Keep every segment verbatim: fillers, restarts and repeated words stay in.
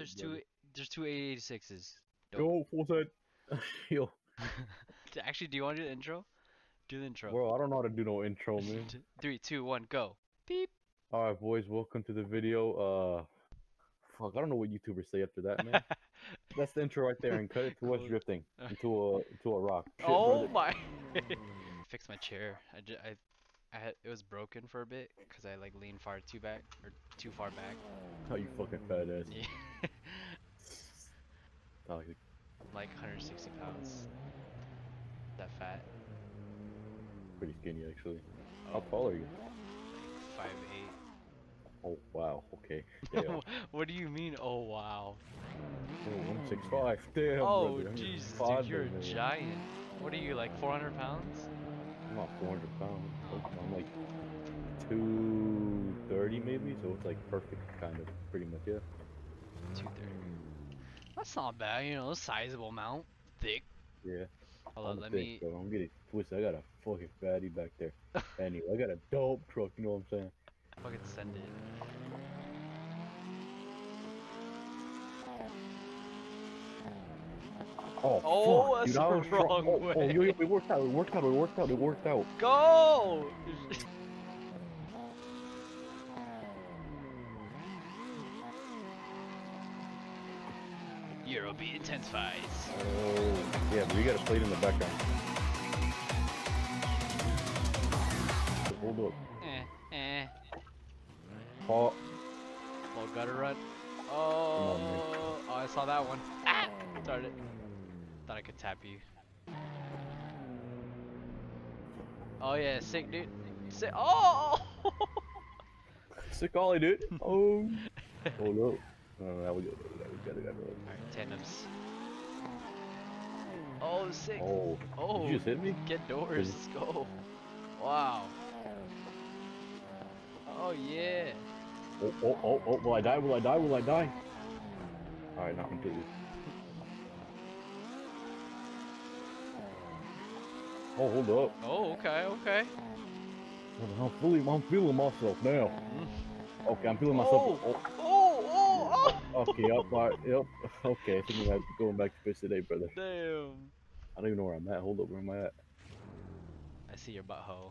there's two. There's two eighty-eight sixes. Go full heal. Actually, do you want to do the intro? Do the intro. Bro, I don't know how to do no intro, man. Three, two, one, go. Beep. All right, boys. Welcome to the video. Uh, fuck, I don't know what YouTubers say after that, man. That's the intro right there, and cut it to us drifting into a into a rock. Shit, oh brother. My! I fixed my chair. I just, I I had, it was broken for a bit because I like leaned far too back or too far back. Oh, you fucking fat ass. Yeah. I'm like one hundred sixty pounds. That fat. Pretty skinny actually. Oh. How tall are you? Like five eight. Oh wow. Okay. Yeah. What do you mean? Oh wow. Oh, one sixty-five. Damn. Oh jeez, dude, you're a giant. What are you like? four hundred pounds? I'm not four hundred pounds. I'm like two thirty maybe. So it's like perfect, kind of, pretty much. Yeah. two thirty. That's not bad, you know, sizable amount, thick. Yeah. Hold on, let me. Bro. I'm getting twisted. I got a fucking fatty back there. Anyway, I got a dope truck. You know what I'm saying? Fucking send it. Oh, oh fuck, that's the wrong wrong way. Oh, oh yo, yo, it worked out. It worked out. It worked out. It worked out. Go! Euro beat intensifies. Oh, yeah, but we gotta play it in the background. Hold up. Eh, eh. Oh. Oh, gotta run. Oh, on, oh, I saw that one. Ah! Darn it. Thought I could tap you. Oh, yeah, sick, dude. Sick. Oh! Sick ollie, dude. Oh. Oh, no. Oh, that we go. That we got it. Alright, tandems. Oh, sick. Oh. Oh. Did you just hit me? Get doors. Let's go. Wow. Oh, yeah. Oh, oh, oh, oh, will I die? Will I die? Will I die? Alright, not completely. Oh, hold up. Oh, okay, okay. I'm feeling, I'm feeling myself now. Okay, I'm feeling myself. Oh, oh, oh! Okay, yep, alright, yep. Okay, I think I'm going back to fish today, brother. Damn. I don't even know where I'm at. Hold up, where am I at? I see your butthole.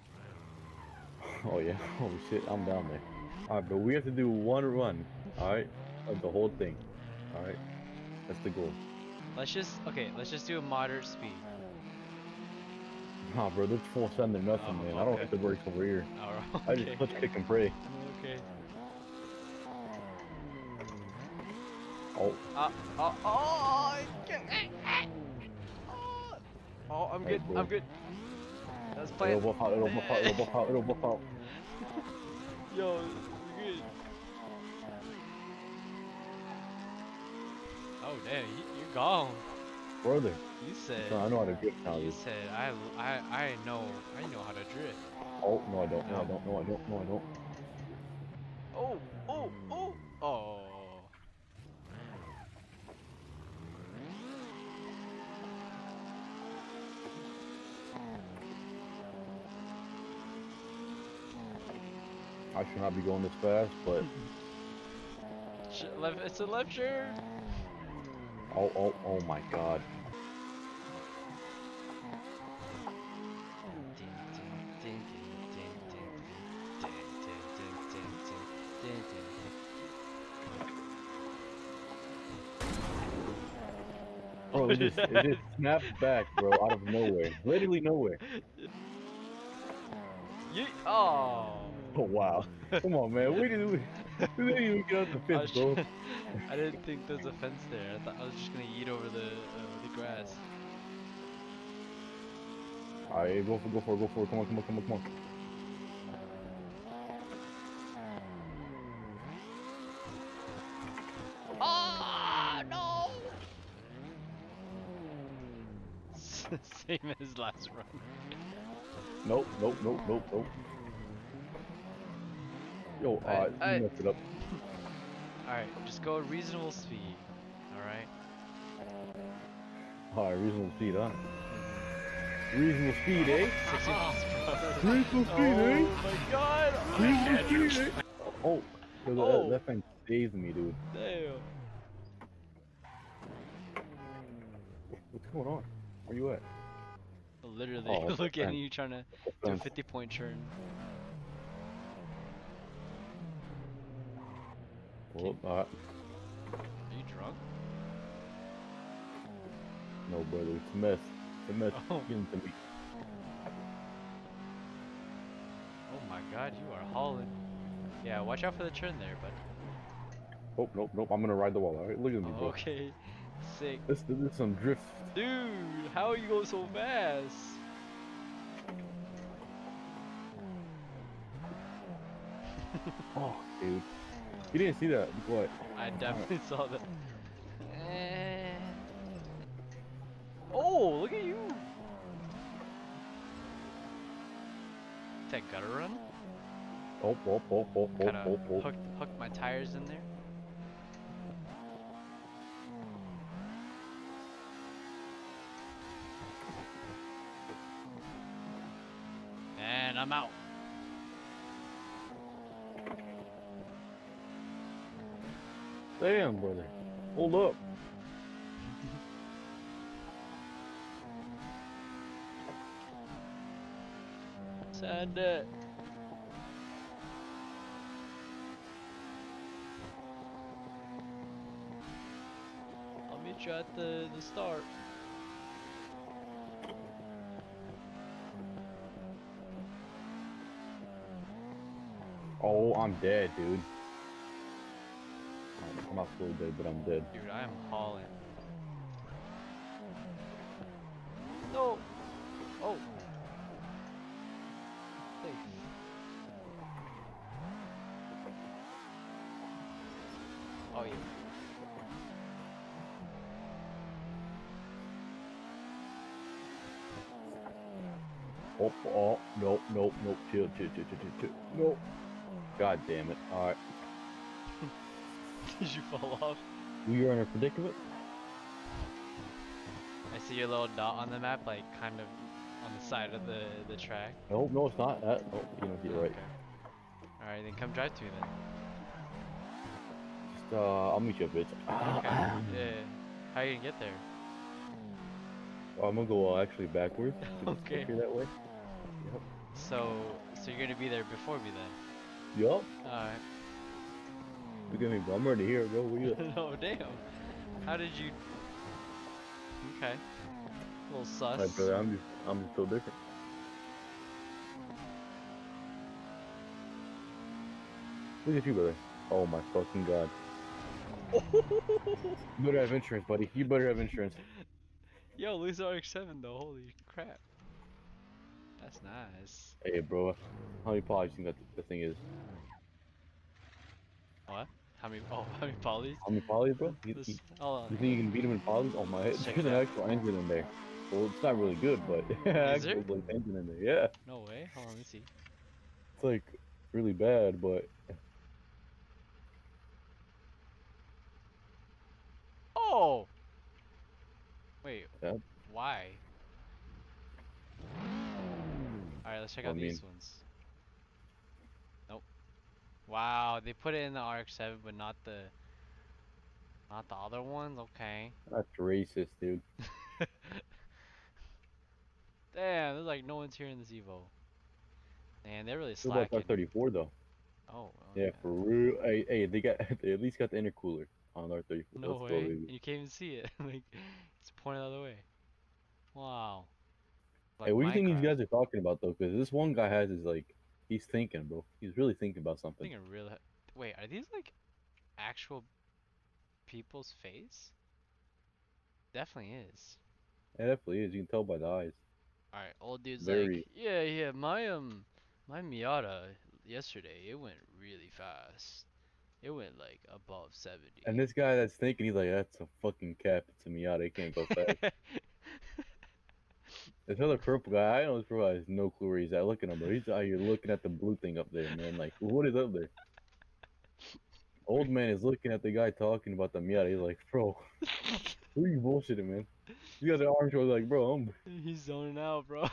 Oh, yeah. Holy shit, I'm down there. Alright, but we have to do one run, alright, of the whole thing, alright, that's the goal. Let's just, okay, let's just do a moderate speed. Nah bro, there's full send or nothing, oh, man, okay. I don't have to break over here. Alright, okay. I just clutch, kick, and pray. Okay. Oh. Uh, oh, oh, I can't. Oh, oh, I'm good, right, I'm good. Let's play it. It'll buff out, it'll buff out, it'll buff out, it'll buff out. Yo, good. Oh damn, you, you're gone. Brother. You said. I know how to drift now. You said I, I, I know, I know how to drift. Oh no, I don't. No, I don't. No, I don't. No, I don't. Oh, oh, oh, oh. I should not be going this fast, but it's a left turn. Oh, oh, oh my God! Oh, it just, it just snapped back, bro, out of nowhere, literally nowhere. You, oh. Oh wow! Come on, man. We didn't, we, we didn't even get out the fence, bro. I didn't think there was a fence there. I thought I was just gonna eat over the uh, the grass. All right, go for, go for, go for. Come on, come on, come on, come on. Ah oh, no! Same as last run. Nope, nope, nope, nope, nope. Yo, uh, I, I messed it up. Alright, just go at reasonable speed. Alright? Alright, reasonable speed, huh? Reasonable speed, eh? Oh, reasonable speed, eh? Oh my god! Oh, reasonable speed, eh? Oh, oh. That, that thing saved me, dude. Damn. What's going on? Where you at? Literally, oh, look at you trying to do a fifty point turn. Well, not. Are you drunk? No, brother. It's a mess. It's a mess. Oh. Oh my God, you are hauling. Yeah, watch out for the turn there, bud. Oh, nope, nope. I'm gonna ride the wall. All right, look at me, bro. Okay, sick. Let's do some drift. Dude, how are you going so fast? Oh, dude. You didn't see that. What? I definitely saw that. Oh, look at you! That gutter run? Oh, oh, oh, oh, oh, oh, oh. Hooked, hooked my tires in there. And I'm out. Damn, brother. Hold up. Send it. I'll meet you at the, the start. Oh, I'm dead, dude. I'm not fully dead, but I'm dead. Dude, I am hauling. No! Oh! Hey. Oh, yeah. Oh, oh, nope, nope, nope, chill, chill, chill, chill, chill, chill. Nope. God damn it. Alright. Did you fall off? We were in a predicament. I see your little dot on the map, like kind of on the side of the, the track. No, no, it's not. That. Oh, you don't get it right. Okay. Alright, then come drive to me then. Just, uh, I'll meet you up, bitch. Okay. Yeah. How are you gonna get there? Oh, I'm gonna go uh, actually backwards. Okay. That way. Yep. So, so you're gonna be there before me then? Yup. Alright. Look at me, bro. I'm already here, bro. Where you at? Oh, damn. How did you... Okay. A little sus. Right, brother, I'm just, I'm just so different. Look at you, brother. Oh, my fucking God. You better have insurance, buddy. You better have insurance. Yo, lose R X seven, though. Holy crap. That's nice. Hey, bro. How many pods do you think that the thing is? What? How many? Oh, how many polys? How many polys, bro? You, this, you, oh, you think you can beat him in polys? Oh my! There's an actual engine in there. Well, it's not really good, but actually like engine in there. Yeah. No way. Hold on, let me see. It's like really bad, but. Oh. Wait. Yeah. Why? All right, let's check I out mean... these ones. Wow, they put it in the R X seven, but not the, not the other ones. Okay. That's racist, dude. Damn, there's like no one's here in this Evo. Man, they're really slacking. What about R thirty-four though? Oh. Okay. Yeah, for real. Hey, hey, they got they at least got the intercooler on R thirty-four. No Let's way. Go, you can't even see it. Like it's pointed the other way. Wow. Like hey, what do you think these guys are talking about though? Because this one guy has his like. He's thinking, bro. He's really thinking about something. Thinking real. Wait, are these like actual people's face? Definitely is. It definitely is. You can tell by the eyes. All right, old dude's Very. like, yeah, yeah. My um, my Miata yesterday, it went really fast. It went like above seventy. And this guy that's thinking, he's like, that's a fucking cap. It's a Miata. It can't go fast. This other purple guy, I always realize no clue where he's at looking at him, but he's out here looking at the blue thing up there, man. Like, what is up there? Old man is looking at the guy talking about the Miata. He's like, bro, who are you bullshitting, man? You got the orange one, like, bro, I'm... He's zoning out, bro.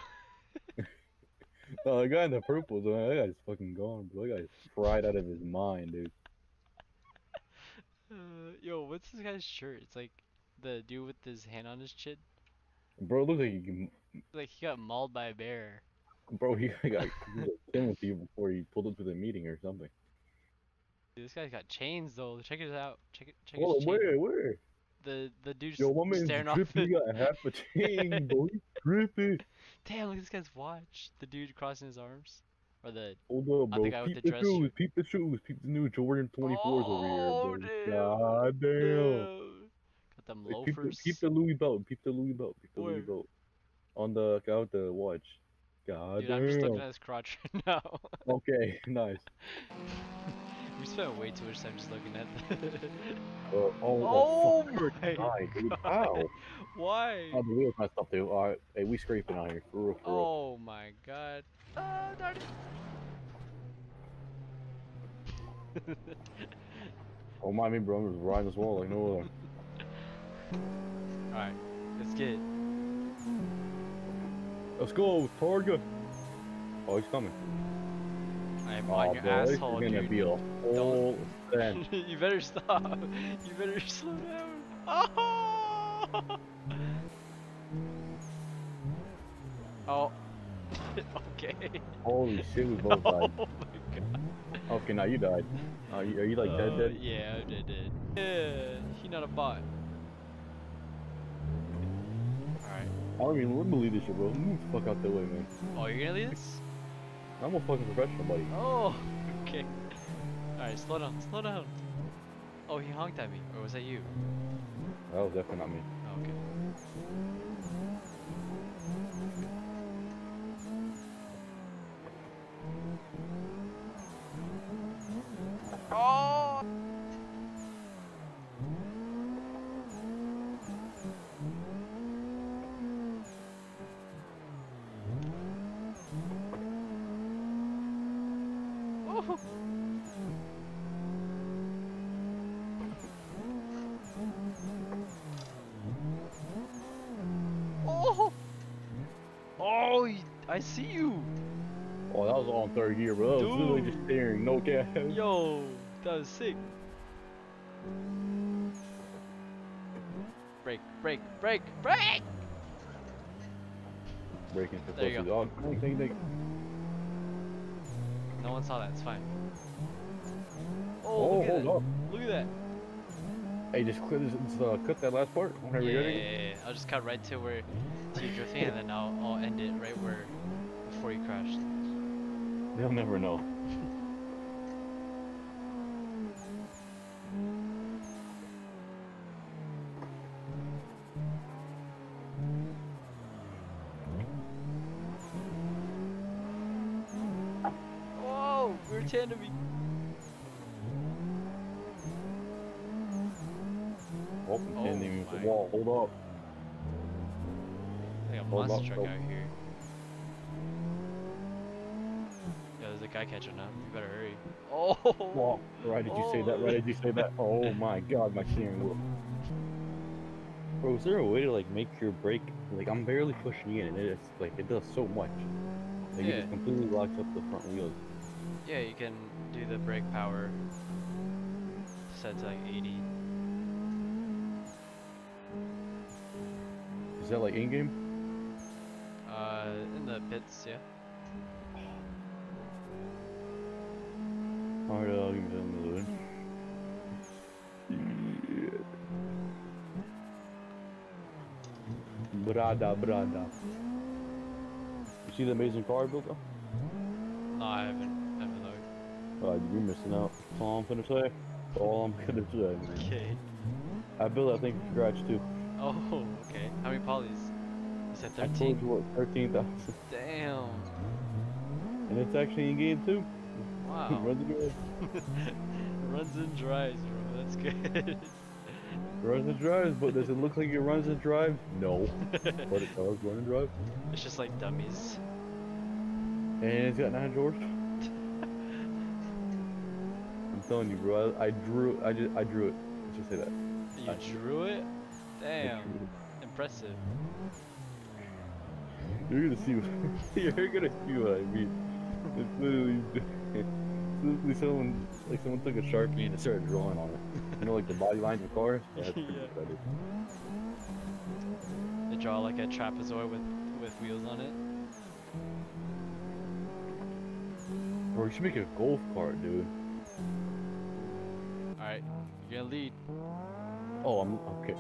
No, the guy in the purple, man, that guy's fucking gone, bro. That guy's fried out of his mind, dude. Uh, yo, what's this guy's shirt? It's like the dude with his hand on his chin. Bro, look like you like he got mauled by a bear. Bro, he got in with you before he pulled up to the meeting or something. Dude, this guy's got chains though. Check it out. Check it. Check oh, his where? Chain. Where? The the dude's Yo, my staring off. He got half a chain, boy. Grippy. Damn, look at this guy's watch. The dude crossing his arms. Or the. Hold up, bro. The peep the, the shoes. Peep the shoes. Peep the new Jordan twenty-fours oh, over here. Oh, dude. God damn. Dude. Got them loafers. Hey, peep, the, peep the Louis belt. Peep the Louis belt. Peep the where? Louis belt. On the out the watch. God dude, damn. I'm just looking at his crotch right now. Okay, nice. We spent way too much time just looking at that. uh, oh, oh my God. God, dude. Ow. Why? Oh, the wheel's messed up, dude. All right. Hey, we scraping out here. For real, for oh, real. My God. Oh, darn it. Oh, my, me, bro. I'm just riding this wall like no other. All right. Let's get it. Let's go, Torga. Oh, he's coming. I'm oh, on your bro, asshole, gonna dude. Be a whole you better stop. You better slow down. Oh. Oh. Okay. Holy shit, we both died. Oh my God. Okay, now you died. Are you, are you like uh, dead, dead? Yeah, I'm dead, dead. Yeah, he not a bot. All right. I don't even want to leave this shit, bro. Move the fuck out the way, man. Oh, you're gonna leave this? I'm a fucking professional, buddy. Oh, okay. Alright, slow down, slow down. Oh, he honked at me. Or was that you? That was definitely not me. Oh, okay. Oh! I see you! Oh, that was all in third gear, bro. Dude. I was literally just staring, no gas. Yo, that was sick. Brake, brake, brake, brake! Braking for close to the dog. Dang, dang, dang. No one saw that, it's fine. Oh, oh hold that. Up. Look at that. Hey, just, clear this, just uh, cut that last part. Yeah, yeah, yeah, yeah, I'll just cut right to where you drifting, and then I'll, I'll end it right where before you crashed. They'll never know. Whoa, we're tandeming. Oh, I'm tandeming with the wall. Hold up. A monster truck out here. Yeah, there's a guy catching up. You better hurry. Oh! Wow. Right, did you oh. say that? Right, did you say that? Oh my God, my steering wheel. Bro, is there a way to like make your brake? Like I'm barely pushing in, and it's like it does so much. Like yeah. It just completely locks up the front wheels. Yeah, you can do the brake power set to like eighty. Is that like in game? Uh, in the pits, yeah. Alright, I'll give you another one. Brada, brada. You see the amazing car built up? No, I haven't. I haven't looked. Uh, you're missing out. That's all I'm gonna say. That's all I'm gonna say. Okay. I built that thing from scratch too. Oh, okay. How many polys? I told you what, thirteen thousand. Damn. And it's actually in game too. Wow. Runs and drives. Runs and drives, bro. That's good. Runs and drives, but does it look like it runs and drives? No. But it does run and drive. It's just like dummies. And it's got nine doors. I'm telling you, bro. I, I drew. I just. I drew it. Let's just say that. You I, drew it. Damn. Drew it. Impressive. You're gonna see what you're gonna see what I mean. It's literally, it's literally someone like someone took a Sharpie and started drawing on it. You know, like the body lines of cars. Yeah, that's yeah. Pretty exciting. to draw like a trapezoid with, with wheels on it. Or we should make a golf cart, dude. Alright, you're gonna lead. Oh, I'm okay.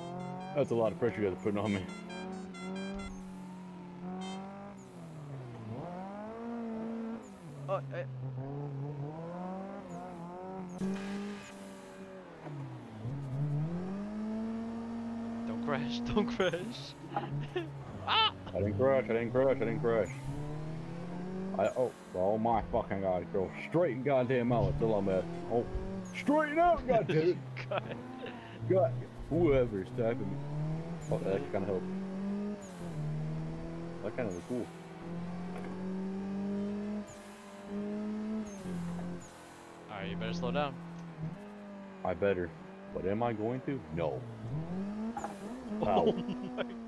That's a lot of pressure you guys are putting on me. Oh, hey. Don't crash, don't crash. Ah! I didn't crash, I didn't crash, I didn't crash. I, oh, oh my fucking god, girl. Straighten goddamn out until I'm at. Oh, straighten out, goddamn it. God. God, whoever's tapping me. Oh, that kind of helped. That kind of was cool. Alright, you better slow down. I better. But am I going to? No. Wow. Oh my